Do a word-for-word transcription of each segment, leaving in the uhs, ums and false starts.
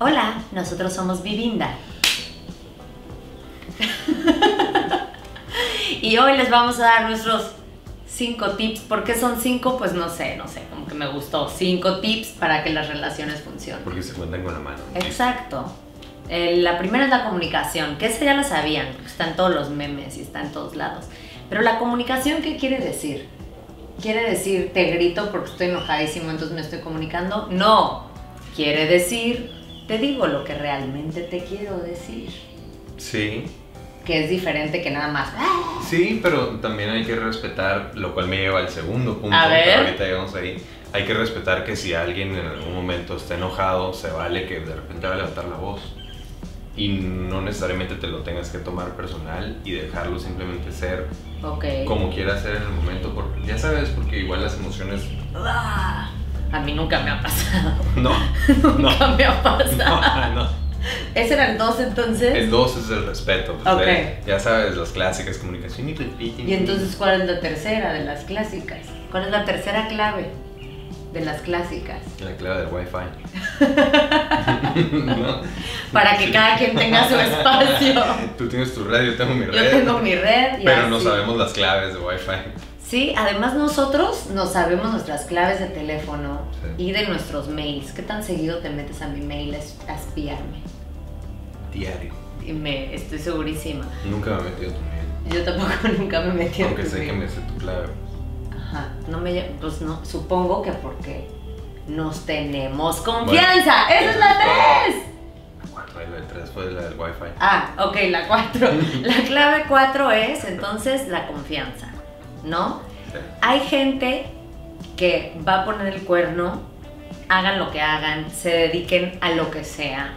Hola, nosotros somos Bibinda. Y hoy les vamos a dar nuestros cinco tips. ¿Por qué son cinco? Pues no sé, no sé, como que me gustó. Cinco tips para que las relaciones funcionen. Porque se cuentan con la mano. Exacto. Eh, la primera es la comunicación, que esa ya la sabían, están todos los memes y está en todos lados. Pero la comunicación, ¿qué quiere decir? ¿Quiere decir te grito porque estoy enojadísimo, entonces me estoy comunicando? No, quiere decir te digo lo que realmente te quiero decir. Sí. Que es diferente que nada más. Sí, pero también hay que respetar, lo cual me lleva al segundo punto. A ver. Pero ahorita llegamos ahí. Hay que respetar que si alguien en algún momento está enojado, se vale que de repente va a levantar la voz. Y no necesariamente te lo tengas que tomar personal y dejarlo simplemente ser okay. Como quiera ser en el momento. Porque, ya sabes, porque igual las emociones... A mí nunca me ha pasado. No. Nunca no, me ha pasado. No, no. ¿Ese era el dos entonces? El dos es el respeto. Pues, okay. eh, ya sabes, las clásicas, comunicación y repeating. ¿Y entonces cuál es la tercera de las clásicas? ¿Cuál es la tercera clave de las clásicas? La clave del wifi. ¿No? Para que cada quien tenga su espacio. Tú tienes tu red, yo tengo mi red. Yo tengo mi red. Y pero así. No sabemos las claves de wifi. Sí, además nosotros no sabemos nuestras claves de teléfono, sí. Y de nuestros mails. ¿Qué tan seguido te metes a mi mail a espiarme? Diario. Y me, estoy segurísima. Nunca me he metido a tu mail. Yo tampoco nunca me he metido a tu mail. Aunque sé que me sé tu clave. Ajá, no me, pues no, supongo que porque nos tenemos confianza. Bueno, ¡esa es la tres! La tres fue la del wifi. Ah, ok, la cuatro. La clave cuatro es entonces la confianza. ¿No? Sí. Hay gente que va a poner el cuerno, hagan lo que hagan, se dediquen a lo que sea,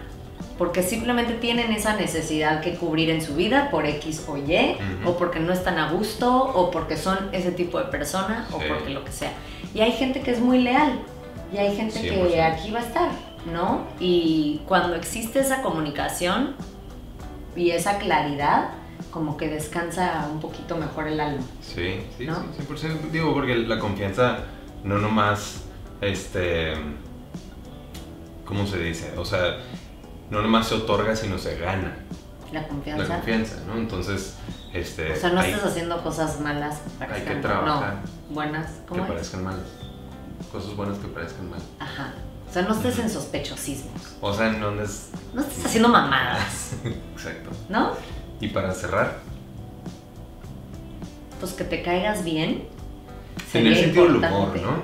porque simplemente tienen esa necesidad que cubrir en su vida por X o Y, uh-huh. O porque no están a gusto, o porque son ese tipo de persona, sí. O porque lo que sea. Y hay gente que es muy leal, y hay gente sí, que sí. Aquí va a estar, ¿no? Y cuando existe esa comunicación y esa claridad, como que descansa un poquito mejor el alma. Sí, sí, ¿no? Sí, cien por ciento. Digo, porque la confianza no nomás, este, ¿cómo se dice? O sea, no nomás se otorga, sino se gana. La confianza. La confianza, ¿no? Entonces, este... O sea, no hay, estás haciendo cosas malas para hay que trabajar. No, buenas, ¿cómo que es? Parezcan malas. Cosas buenas que parezcan malas. Ajá. O sea, no estés en sospechosismos. O sea, no andes... No estés haciendo mamadas. Exacto. ¿No? Y para cerrar, pues que te caigas bien. En el sentido del humor, ¿no?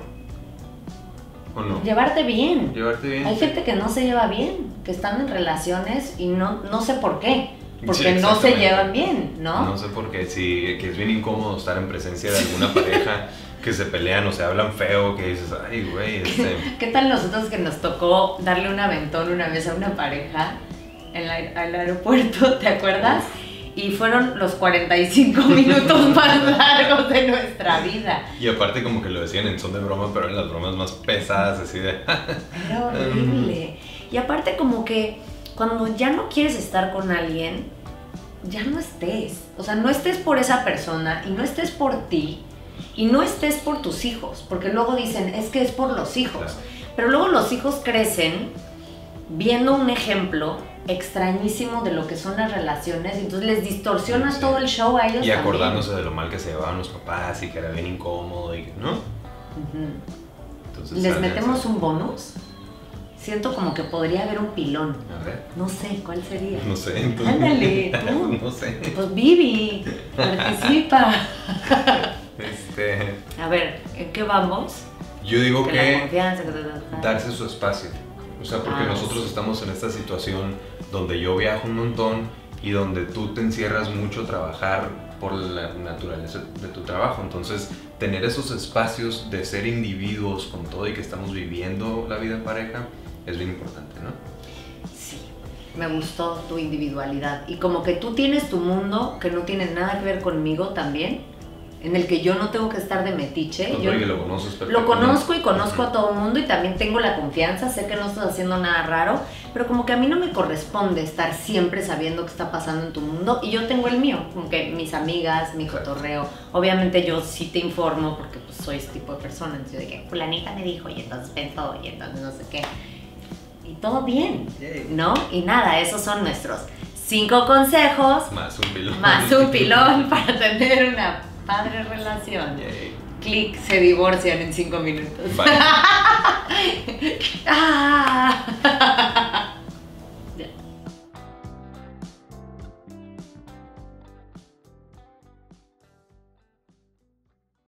¿O no? Llevarte bien. Llevarte bien. Hay gente que no se lleva bien, que están en relaciones y no, no sé por qué. Porque sí, no se llevan bien, ¿no? No sé por qué, sí, que es bien incómodo estar en presencia de alguna pareja que se pelean o se hablan feo, que dices, ay, güey, este... ¿Qué tal nosotros que nos tocó darle un aventón una vez a una pareja en la, al aeropuerto, ¿te acuerdas? Uf. Y fueron los cuarenta y cinco minutos más largos de nuestra vida. Y aparte como que lo decían en son de broma, pero en las bromas más pesadas, así de... Era horrible. Y aparte como que cuando ya no quieres estar con alguien, ya no estés. O sea, no estés por esa persona y no estés por ti y no estés por tus hijos. Porque luego dicen, es que es por los hijos. Claro. Pero luego los hijos crecen viendo un ejemplo extrañísimo de lo que son las relaciones, entonces les distorsionas sí, sí. Todo el show a ellos y acordándose también. De lo mal que se llevaban los papás y que era bien incómodo y que, ¿no? Uh-huh. Entonces, ¿les metemos un bonus? Siento como que podría haber un pilón. A ver. No sé, ¿cuál sería? No sé. Entonces... Ándale, tú. No sé. Pues Bibi, participa. Este... A ver, ¿en qué vamos? Yo digo que, que la confianza, darse su espacio. O sea, porque ah, nosotros sí. Estamos en esta situación donde yo viajo un montón y donde tú te encierras mucho a trabajar por la naturaleza de tu trabajo. Entonces, tener esos espacios de ser individuos con todo y que estamos viviendo la vida en pareja es bien importante, ¿no? Sí, me gustó tu individualidad. Y como que tú tienes tu mundo que no tiene nada que ver conmigo también, en el que yo no tengo que estar de metiche. Pues yo lo, conoces lo conozco y conozco a todo el mundo y también tengo la confianza, sé que no estás haciendo nada raro, pero como que a mí no me corresponde estar siempre sabiendo qué está pasando en tu mundo y yo tengo el mío, como que mis amigas, mi cotorreo. Obviamente yo sí te informo porque pues soy este tipo de persona, entonces yo de que fulanita me dijo y entonces ven todo y entonces no sé qué. y todo bien, ¿no? Y nada, esos son nuestros cinco consejos. Más un pilón. Más un pilón para tener una padre relación. Clic, se divorcian en cinco minutos. Vale.